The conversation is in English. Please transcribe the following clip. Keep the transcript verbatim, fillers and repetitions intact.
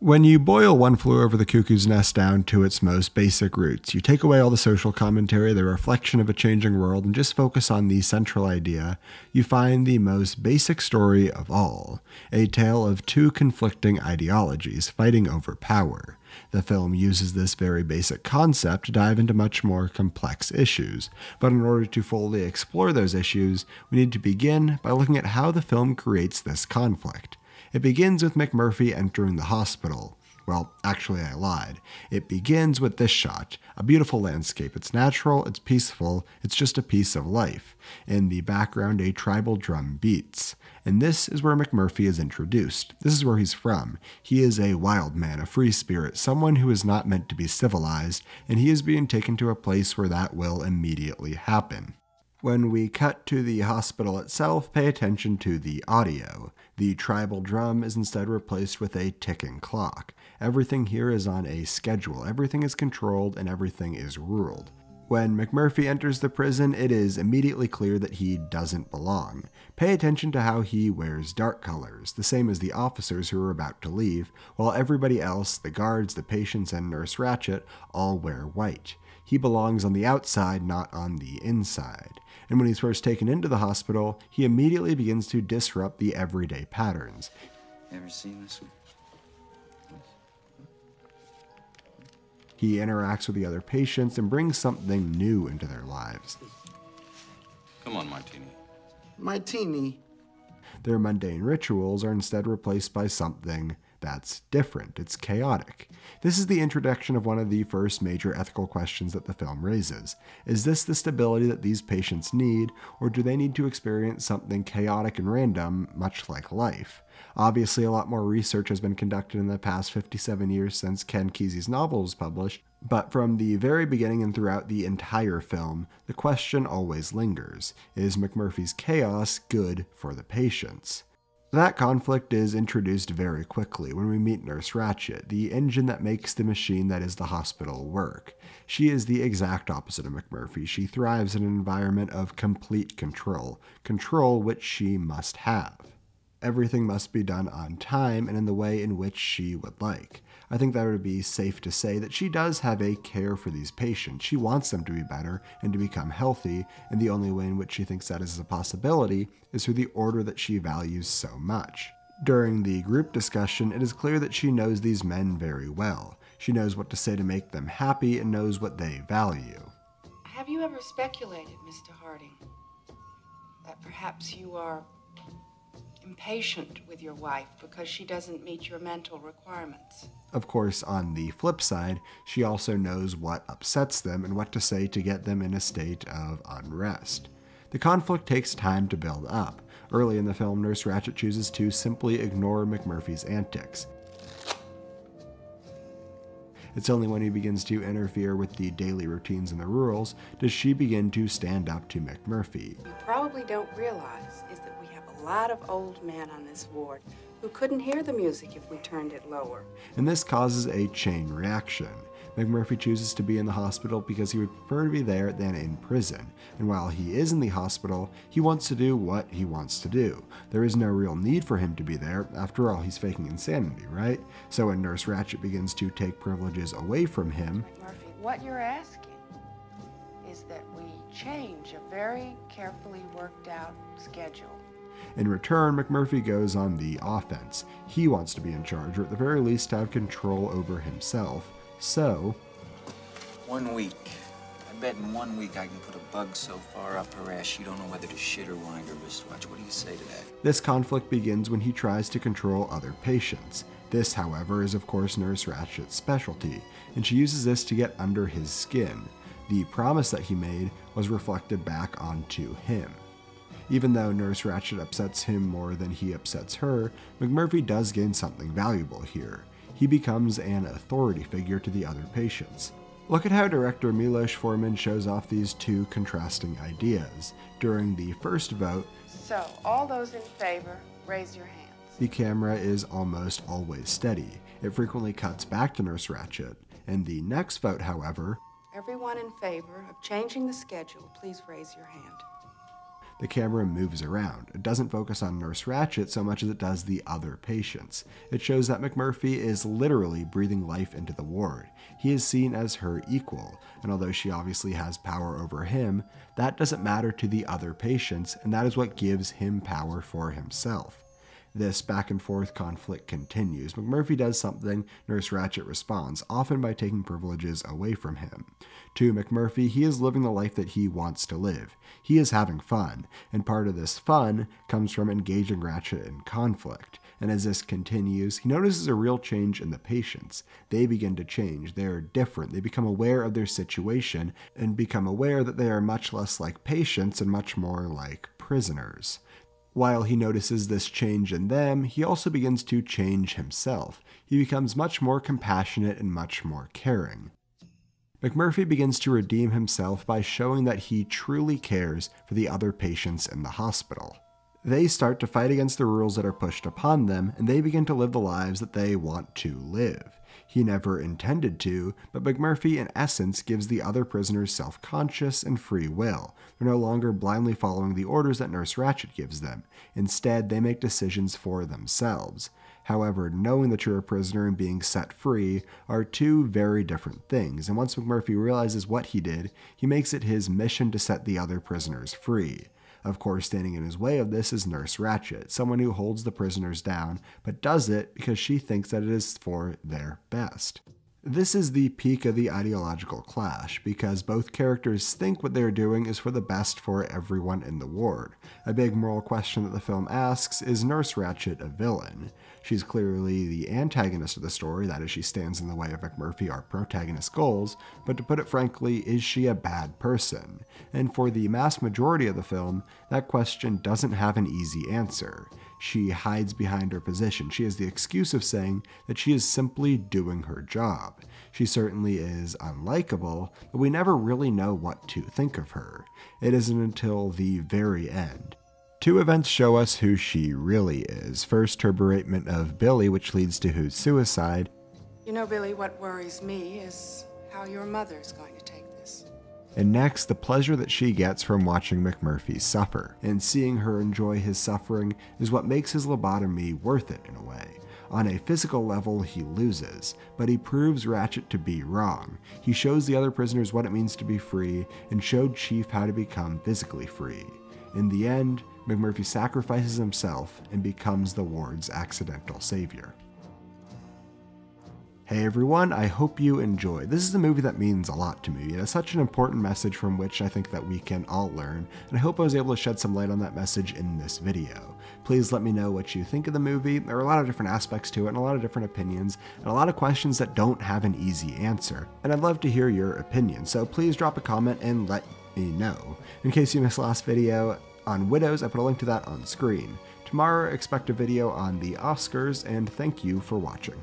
When you boil One Flew Over the Cuckoo's Nest down to its most basic roots, you take away all the social commentary, the reflection of a changing world, and just focus on the central idea, you find the most basic story of all, a tale of two conflicting ideologies fighting over power. The film uses this very basic concept to dive into much more complex issues, but in order to fully explore those issues, we need to begin by looking at how the film creates this conflict. It begins with McMurphy entering the hospital. Well, actually I lied. It begins with this shot, a beautiful landscape. It's natural, it's peaceful, it's just a piece of life. In the background, a tribal drum beats. And this is where McMurphy is introduced. This is where he's from. He is a wild man, a free spirit, someone who is not meant to be civilized, and he is being taken to a place where that will immediately happen. When we cut to the hospital itself, pay attention to the audio. The tribal drum is instead replaced with a ticking clock. Everything here is on a schedule, everything is controlled, and everything is ruled. When McMurphy enters the prison, it is immediately clear that he doesn't belong. Pay attention to how he wears dark colors, the same as the officers who are about to leave, while everybody else, the guards, the patients, and Nurse Ratchet, all wear white. He belongs on the outside, not on the inside. And when he's first taken into the hospital, he immediately begins to disrupt the everyday patterns. Ever seen this one? He interacts with the other patients and brings something new into their lives. Come on, Martini. Martini. Their mundane rituals are instead replaced by something that's different. It's chaotic. This is the introduction of one of the first major ethical questions that the film raises. Is this the stability that these patients need, or do they need to experience something chaotic and random, much like life? Obviously, a lot more research has been conducted in the past fifty-seven years since Ken Kesey's novel was published, but from the very beginning and throughout the entire film, the question always lingers. Is McMurphy's chaos good for the patients? That conflict is introduced very quickly when we meet Nurse Ratchet, the engine that makes the machine that is the hospital work. She is the exact opposite of McMurphy. She thrives in an environment of complete control, control which she must have. Everything must be done on time and in the way in which she would like. I think that would be safe to say that she does have a care for these patients. She wants them to be better and to become healthy, and the only way in which she thinks that is a possibility is through the order that she values so much. During the group discussion, it is clear that she knows these men very well. She knows what to say to make them happy and knows what they value. Have you ever speculated, Mister Harding, that perhaps you are impatient with your wife because she doesn't meet your mental requirements? Of course, on the flip side, she also knows what upsets them and what to say to get them in a state of unrest. The conflict takes time to build up. Early in the film, Nurse Ratchet chooses to simply ignore McMurphy's antics. It's only when he begins to interfere with the daily routines and the rules does she begin to stand up to McMurphy. You probably don't realize is that we have a lot of old men on this ward who couldn't hear the music if we turned it lower. And this causes a chain reaction. McMurphy chooses to be in the hospital because he would prefer to be there than in prison, and while he is in the hospital, he wants to do what he wants to do. There is no real need for him to be there. After all, he's faking insanity, right? So when Nurse Ratchet begins to take privileges away from him... McMurphy, what you're asking is that we change a very carefully worked out schedule. In return, McMurphy goes on the offense. He wants to be in charge, or at the very least have control over himself. So... One week. I bet in one week I can put a bug so far up her ass she don't know whether to shit or wind her wristwatch. What do you say to that? This conflict begins when he tries to control other patients. This, however, is of course Nurse Ratchet's specialty, and she uses this to get under his skin. The promise that he made was reflected back onto him. Even though Nurse Ratchet upsets him more than he upsets her, McMurphy does gain something valuable here. He becomes an authority figure to the other patients. Look at how director Milos Forman shows off these two contrasting ideas. During the first vote, so all those in favor, raise your hands. The camera is almost always steady. It frequently cuts back to Nurse Ratchet. In the next vote, however, everyone in favor of changing the schedule, please raise your hand. The camera moves around. It doesn't focus on Nurse Ratched so much as it does the other patients. It shows that McMurphy is literally breathing life into the ward. He is seen as her equal, and although she obviously has power over him, that doesn't matter to the other patients, and that is what gives him power for himself. This back and forth conflict continues. McMurphy does something, Nurse Ratched responds, often by taking privileges away from him. To McMurphy, he is living the life that he wants to live. He is having fun, and part of this fun comes from engaging Ratched in conflict. And as this continues, he notices a real change in the patients. They begin to change. They are different. They become aware of their situation and become aware that they are much less like patients and much more like prisoners. While he notices this change in them, he also begins to change himself. He becomes much more compassionate and much more caring. McMurphy begins to redeem himself by showing that he truly cares for the other patients in the hospital. They start to fight against the rules that are pushed upon them, and they begin to live the lives that they want to live. He never intended to, but McMurphy in essence gives the other prisoners self-conscious and free will. They're no longer blindly following the orders that Nurse Ratched gives them. Instead, they make decisions for themselves. However, knowing that you're a prisoner and being set free are two very different things, and once McMurphy realizes what he did, he makes it his mission to set the other prisoners free. Of course, standing in his way of this is Nurse Ratched, someone who holds the prisoners down, but does it because she thinks that it is for their best. This is the peak of the ideological clash, because both characters think what they are doing is for the best for everyone in the ward. A big moral question that the film asks is, Nurse Ratched a villain? She's clearly the antagonist of the story, that is, she stands in the way of McMurphy, our protagonist's goals, but to put it frankly, is she a bad person? And for the mass majority of the film, that question doesn't have an easy answer. She hides behind her position. She has the excuse of saying that she is simply doing her job. She certainly is unlikable, but we never really know what to think of her. It isn't until the very end. Two events show us who she really is. First, her beratement of Billy, which leads to Hugh's suicide. You know, Billy, what worries me is how your mother's going to take this. And next, the pleasure that she gets from watching McMurphy suffer. And seeing her enjoy his suffering is what makes his lobotomy worth it in a way. On a physical level, he loses, but he proves Ratched to be wrong. He shows the other prisoners what it means to be free and showed Chief how to become physically free. In the end, McMurphy sacrifices himself and becomes the ward's accidental savior. Hey everyone, I hope you enjoyed. This is a movie that means a lot to me. It has such an important message from which I think that we can all learn, and I hope I was able to shed some light on that message in this video. Please let me know what you think of the movie. There are a lot of different aspects to it and a lot of different opinions and a lot of questions that don't have an easy answer, and I'd love to hear your opinion, so please drop a comment and let me know. In case you missed last video, on Widows, I put a link to that on screen. Tomorrow, expect a video on the Oscars, and thank you for watching.